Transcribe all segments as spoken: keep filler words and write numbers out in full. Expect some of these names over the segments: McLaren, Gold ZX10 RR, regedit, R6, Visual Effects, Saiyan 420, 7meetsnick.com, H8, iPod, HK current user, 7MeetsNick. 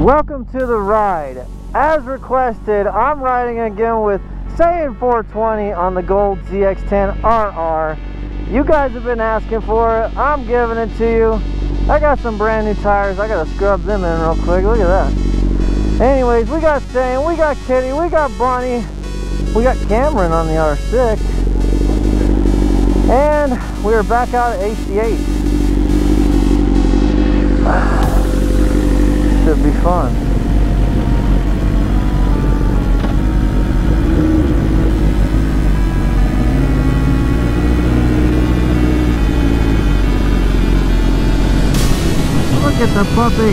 Welcome to the ride. As requested, I'm riding again with Saiyan four twenty on the Gold Z X ten R R. You guys have been asking for it. I'm giving it to you. I got some brand new tires. I gotta scrub them in real quick. Look at that. Anyways, we got Saiyan, we got Kitty, we got Bonnie, we got Cameron on the R six, and we're back out at H eight. Should be fun. Look at the puppy.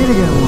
Need to get one.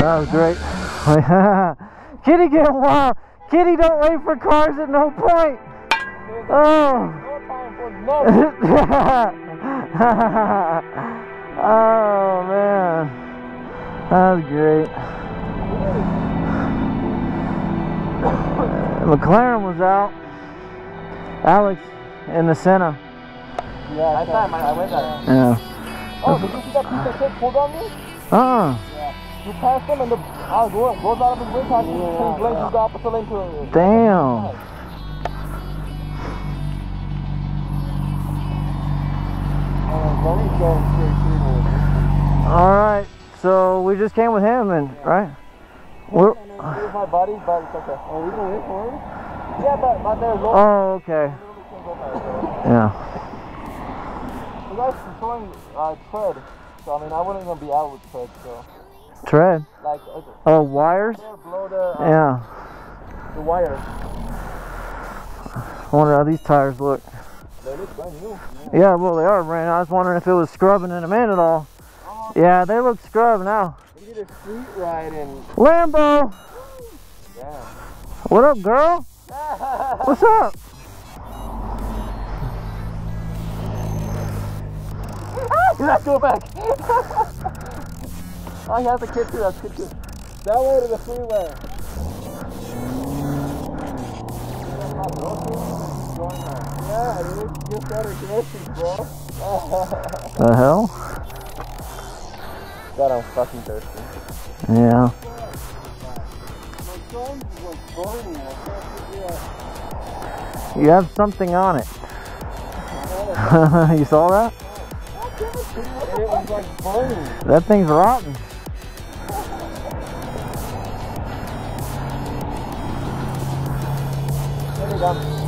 That was great. Kitty get wild. Kitty don't wait for cars at no point. Oh. Oh man. That was great. McLaren was out. Alex in the center. Yeah, I thought I went out. Yeah. Oh, did you see that piece of shit pulled on me? Uh-uh. You pass them and the I goes out of his wind pass and yeah. Blazes the opposite lane to it. Damn. Alright, so we just came with him and yeah. Right? We're here's my buddy, but it's okay. Oh, we can wait for him? Yeah, but my there's low. Oh, okay. Yeah. The guy's controlling uh tread. So I mean I wouldn't even be out with tread, so tread? Like, okay. Oh, wires? Yeah, blow the, um, yeah. The wire. I wonder how these tires look. They look brand new. Yeah, yeah well, they are brand new. I was wondering if it was scrubbing in a minute at all. Oh. Yeah, they look scrubbed now. We did a street ride in Lambo! Yeah. What up, girl? What's up? You're not going back. Oh, he has a kid too. That's good too. That way to the freeway. Yeah, dude. Get better conditions, bro. The hell? God, I'm fucking thirsty. Yeah. You have something on it. You saw that? It was like burning. That thing's rotten. There we go.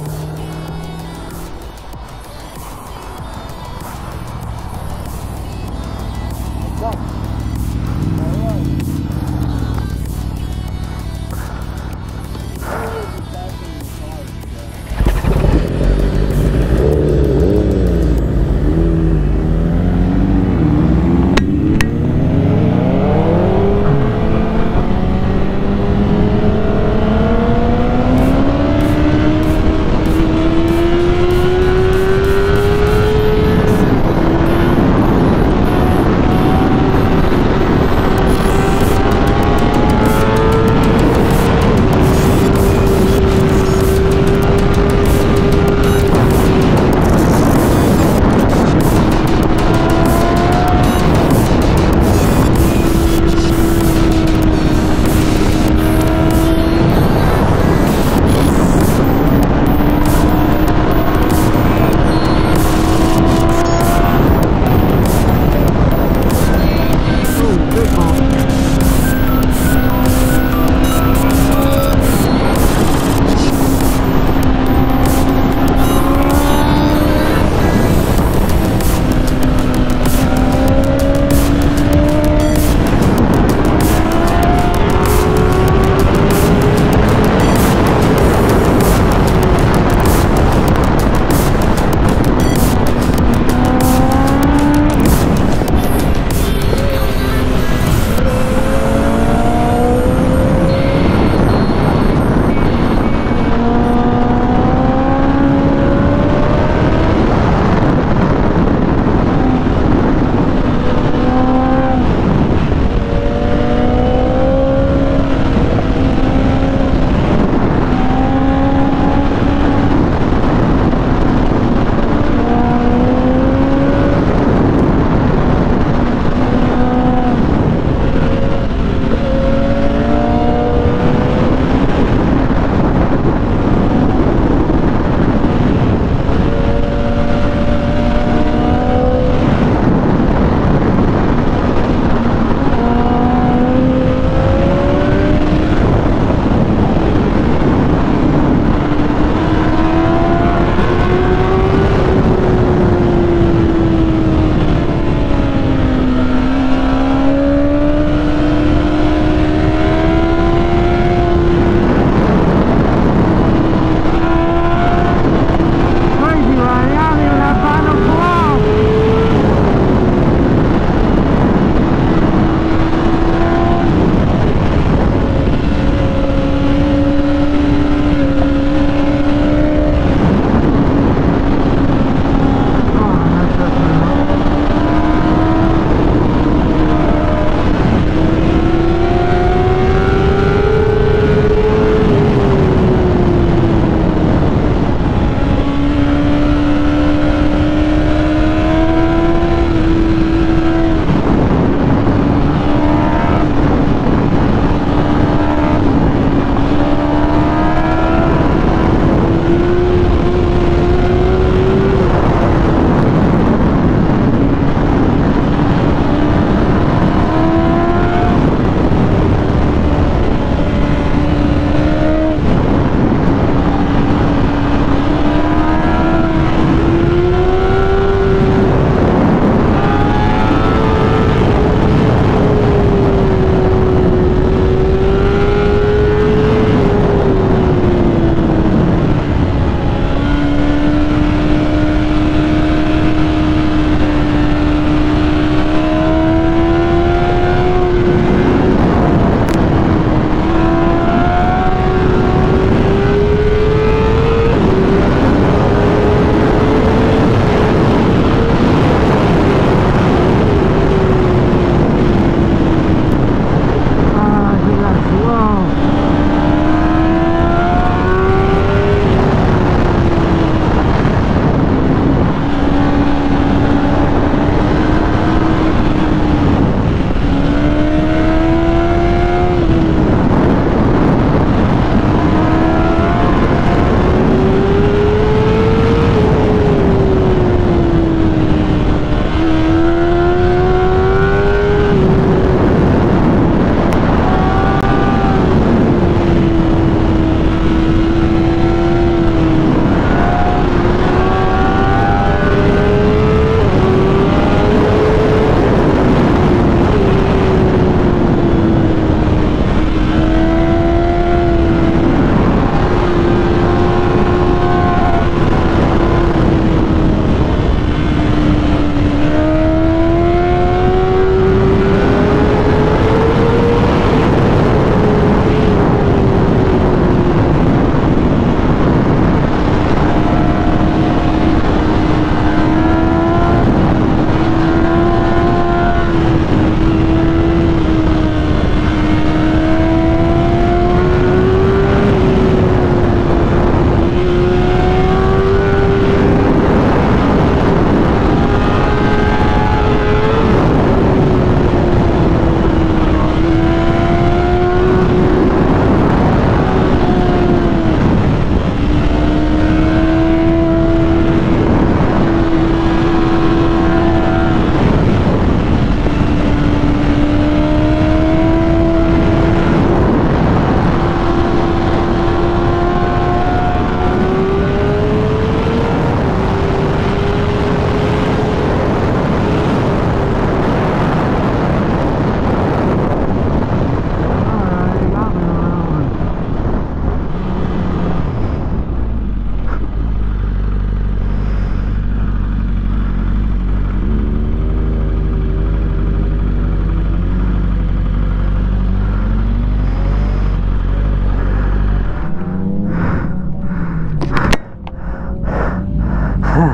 Good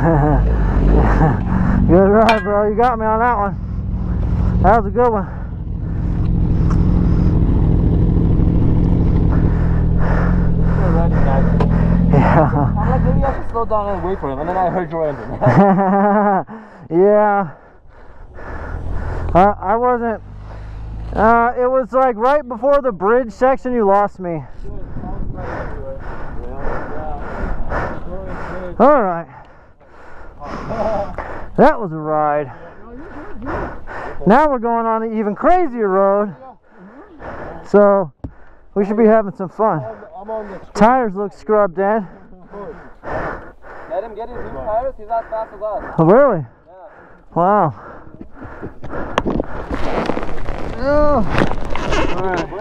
ride, bro. You got me on that one. That was a good one. Yeah. I'm like, maybe I should slow down and wait for him, and then I heard your engine. Yeah. Uh, I wasn't. Uh, it was like right before the bridge section, you lost me. All right. That was a ride. Now we're going on an even crazier road. So we should be having some fun. Tires look scrubbed, Dad. Let him get his new tires, he's not fast as us. Oh, really? Yeah. Wow. Oh. All right.